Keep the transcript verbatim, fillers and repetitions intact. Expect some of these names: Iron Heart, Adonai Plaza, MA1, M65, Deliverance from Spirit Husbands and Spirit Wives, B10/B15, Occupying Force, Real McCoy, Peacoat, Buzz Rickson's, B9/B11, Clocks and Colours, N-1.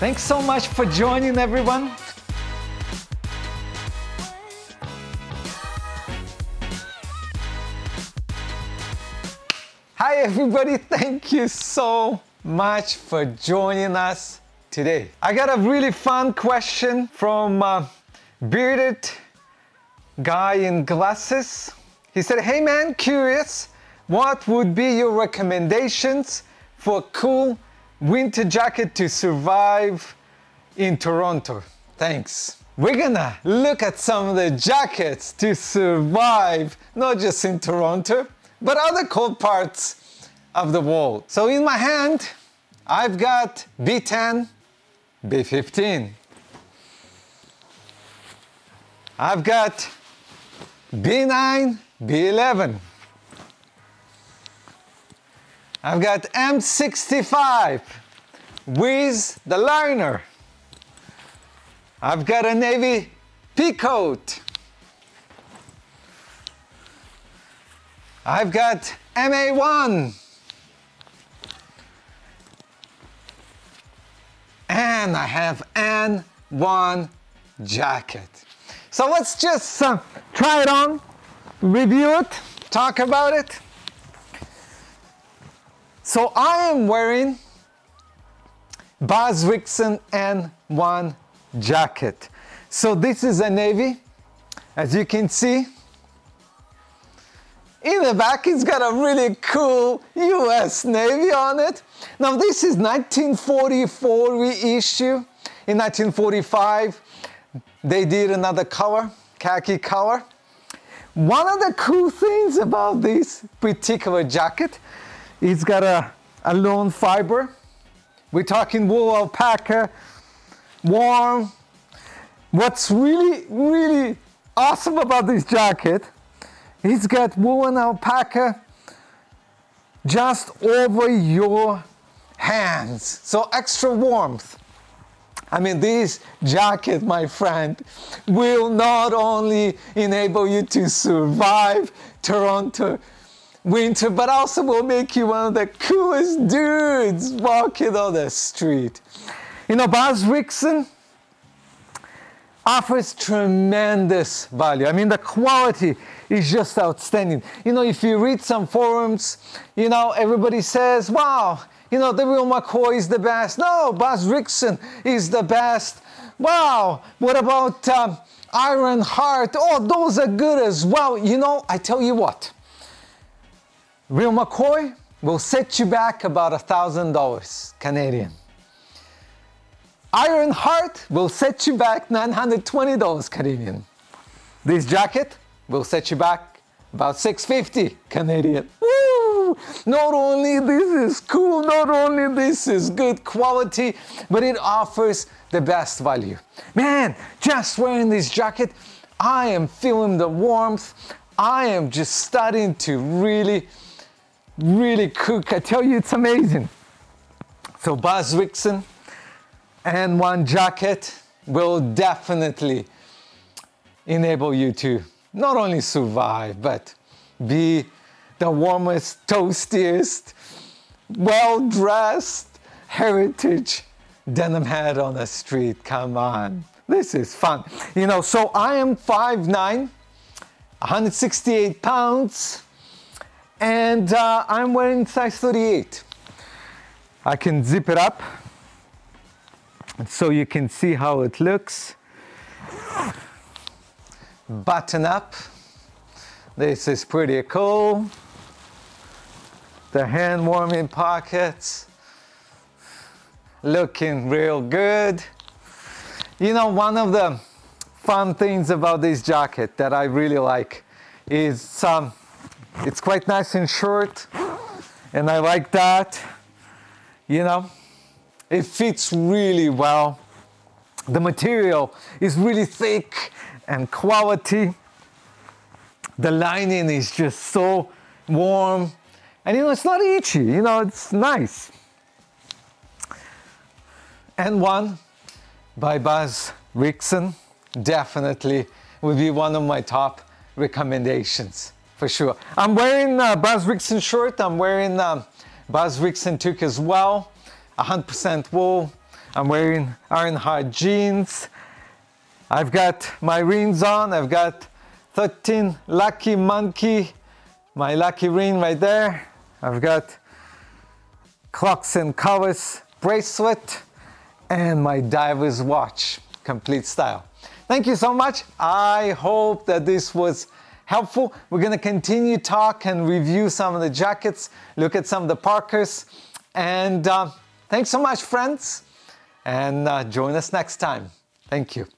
Thanks so much for joining, everyone. Hi everybody, thank you so much for joining us today. I got a really fun question from a bearded guy in glasses. He said, hey man, curious, what would be your recommendations for a cool winter jacket to survive in Toronto? Thanks. We're gonna look at some of the jackets to survive, not just in Toronto, but other cold parts of the world. So in my hand, I've got B ten, B fifteen. I've got B nine, B eleven. I've got M sixty-five with the liner. I've got a navy peacoat. I've got M A one. And I have N one jacket. So let's just uh, try it on, review it, talk about it. So I am wearing Buzz Rickson's N one jacket. So this is a navy, as you can see. In the back, it's got a really cool U S Navy on it. Now, this is nineteen forty-four reissue. In nineteen forty-five, they did another color, khaki color. One of the cool things about this particular jacket, it's got a, a lone fiber. We're talking wool alpaca, warm. What's really, really awesome about this jacket, it's got woolen alpaca just over your hands, so extra warmth. I mean, this jacket, my friend, will not only enable you to survive Toronto winter, but also will make you one of the coolest dudes walking on the street. You know, Buzz Rickson offers tremendous value. I mean, the quality is just outstanding. You know, if you read some forums, you know, everybody says, wow, you know, the Real McCoy is the best. No, Buzz Rickson is the best. Wow, what about um, Iron Heart? Oh, those are good as well. You know, I tell you what, Real McCoy will set you back about one thousand dollars Canadian. Iron Heart will set you back nine hundred twenty dollars Canadian. This jacket will set you back about six hundred fifty dollars Canadian. Woo! Not only this is cool, not only this is good quality, but it offers the best value. Man, just wearing this jacket, I am feeling the warmth. I am just starting to really, really cook. I tell you, it's amazing. So Buzz Rickson N one jacket will definitely enable you to not only survive, but be the warmest, toastiest, well-dressed heritage denim head on the street. Come on, this is fun. You know, so I am five nine, one hundred sixty-eight pounds, and uh, I'm wearing size thirty-eight. I can zip it up so you can see how it looks. Button up. This is pretty cool. The hand warming pockets. Looking real good. You know, one of the fun things about this jacket that I really like is um, it's quite nice and short, and I like that, you know. It fits really well. The material is really thick and quality. The lining is just so warm. And you know, it's not itchy, you know, it's nice. N one by Buzz Rickson definitely will be one of my top recommendations, for sure. I'm wearing a Buzz Rickson shirt. I'm wearing a Buzz Rickson toque as well. one hundred percent wool, I'm wearing Iron Heart jeans. I've got my rings on. I've got thirteen Lucky Monkey, my lucky ring right there. I've got Clocks and Colours bracelet and my diver's watch, complete style. Thank you so much. I hope that this was helpful. We're gonna continue talk and review some of the jackets, look at some of the parkas, and uh, thanks so much, friends, and uh, join us next time. Thank you.